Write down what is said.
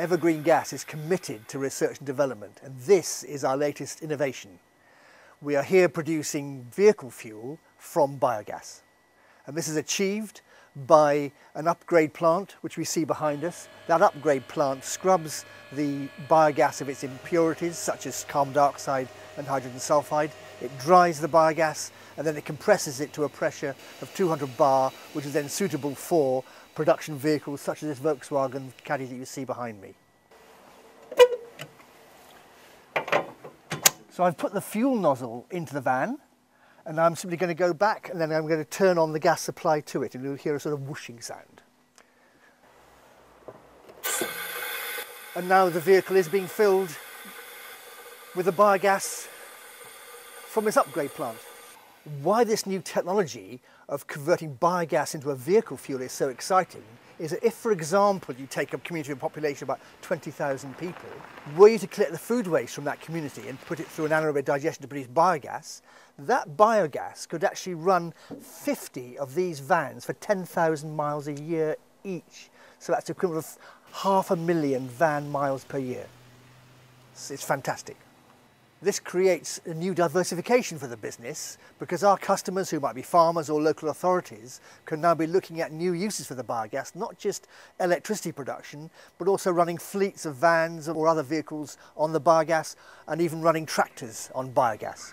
Evergreen Gas is committed to research and development, and this is our latest innovation. We are here producing vehicle fuel from biogas, and this is achieved by an upgrade plant which we see behind us. That upgrade plant scrubs the biogas of its impurities such as carbon dioxide and hydrogen sulfide. It dries the biogas and then it compresses it to a pressure of 200 bar, which is then suitable for production vehicles such as this Volkswagen Caddy that you see behind me. So I've put the fuel nozzle into the van, and I'm simply going to go back and then I'm going to turn on the gas supply to it, and you'll hear a sort of whooshing sound. And now the vehicle is being filled with the biogas from this upgrade plant. Why this new technology of converting biogas into a vehicle fuel is so exciting is that if, for example, you take a community of a population of about 20,000 people, were you to collect the food waste from that community and put it through an anaerobic digestion to produce biogas, that biogas could actually run 50 of these vans for 10,000 miles a year each. So that's the equivalent of 500,000 van miles per year. It's fantastic. This creates a new diversification for the business, because our customers, who might be farmers or local authorities, can now be looking at new uses for the biogas, not just electricity production, but also running fleets of vans or other vehicles on the biogas, and even running tractors on biogas.